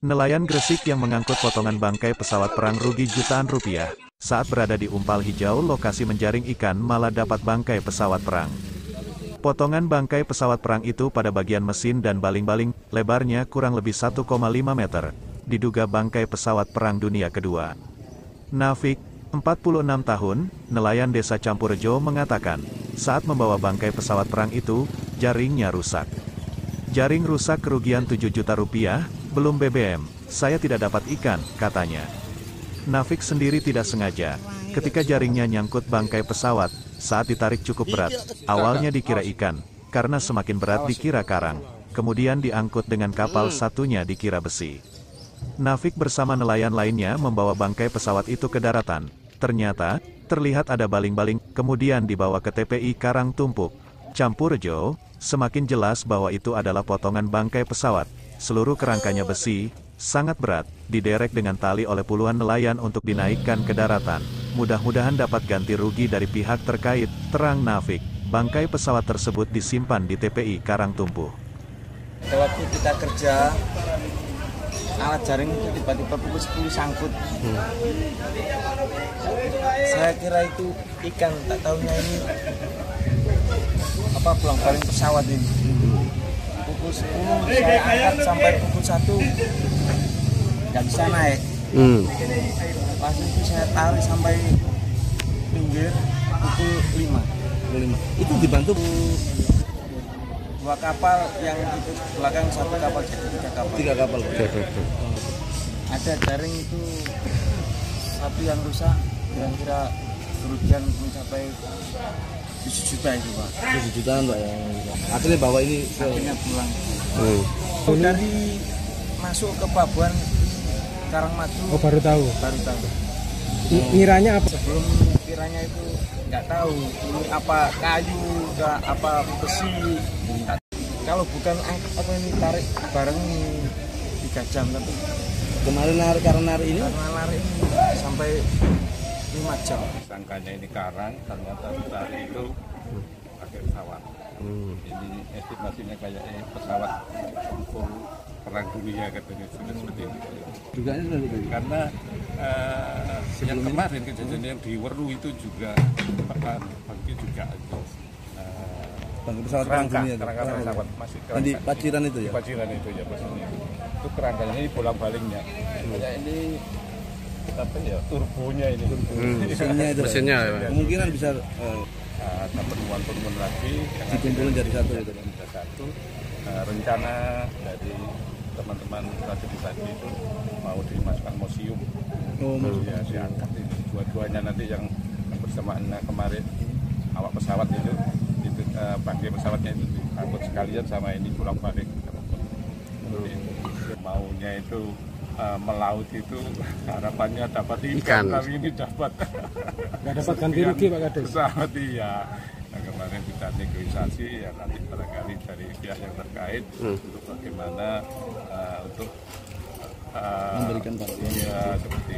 Nelayan Gresik yang mengangkut potongan bangkai pesawat perang rugi jutaan rupiah. Saat berada di Umpal Hijau lokasi menjaring ikan malah dapat bangkai pesawat perang. Potongan bangkai pesawat perang itu pada bagian mesin dan baling-baling, lebarnya kurang lebih 1,5 meter. Diduga bangkai pesawat perang dunia kedua. Nafik, 46 tahun, nelayan desa Campurejo mengatakan, saat membawa bangkai pesawat perang itu, jaringnya rusak. Jaring rusak kerugian 7 juta rupiah, belum BBM, saya tidak dapat ikan, katanya. Nafik sendiri tidak sengaja, ketika jaringnya nyangkut bangkai pesawat, saat ditarik cukup berat, awalnya dikira ikan, karena semakin berat dikira karang, kemudian diangkut dengan kapal satunya dikira besi. Nafik bersama nelayan lainnya membawa bangkai pesawat itu ke daratan, ternyata, terlihat ada baling-baling, kemudian dibawa ke TPI Karang Tumpuk, Campurejo, semakin jelas bahwa itu adalah potongan bangkai pesawat. Seluruh kerangkanya besi, sangat berat, diderek dengan tali oleh puluhan nelayan untuk dinaikkan ke daratan. Mudah-mudahan dapat ganti rugi dari pihak terkait, terang Nafik. Bangkai pesawat tersebut disimpan di TPI Karang Tumpuk. Waktu kita kerja, alat jaring itu tiba-tiba pukul 10 sangkut. Saya kira itu ikan, tak tahunya ini apa bolong-baling pesawat ini. Pukul 10, saya angkat sampai pukul 1, nggak bisa naik. Pas itu saya tarik sampai pinggir pukul 5. Itu dibantu dua kapal yang di belakang, satu kapal jadi tiga kapal. Ada jaring itu satu yang rusak, kira-kira kerugian mencapai 7 juta itu Pak. 7 jutaan Pak ya. Akhirnya bawa ini akhirnya pulang. Dari masuk ke Pelabuhan Karangmadu. Oh baru tahu. Kiranya apa? Sebelum kiranya itu nggak tahu. Ini apa kayu, apa besi. Kalau bukan apa ini tarik bareng 3 jam tapi kemarin narik ini sampai 5 jam. Sangkanya ini karang, ternyata tadi itu pakai pesawat. Ini estimasinya kayak pesawat perang dunia katanya seperti ini. Dugaannya karena yang kemarin kejadian yang di Weru itu juga bagi juga pesawat perang dunia. Kerangka pesawat masih kerangka. Di Paciran itu ya. Paciran itu ya pastinya. Itu kerangkanya ini bolak-baliknya. Kayak ini apa ya, turbonya ini. Mesinnya ya. Kemungkinan bisa ada penemuan lagi yang dikumpulin jadi satu itu. Rencana dari teman-teman tadi itu mau dimasukkan museum. Ya, diangkat ini dua-duanya nanti yang bersamaan kemarin awak pesawat itu pakai pesawatnya itu diangkut sekalian sama ini bolak-balik. Maunya itu melaut itu harapannya dapat ikan, tapi ini dapat nggak dapat ganti rugi Pak Kades. Pesawat iya. Nah, kemarin kita negosiasi ya nanti barangkali dari pihak yang terkait untuk bagaimana untuk memberikan bantuan.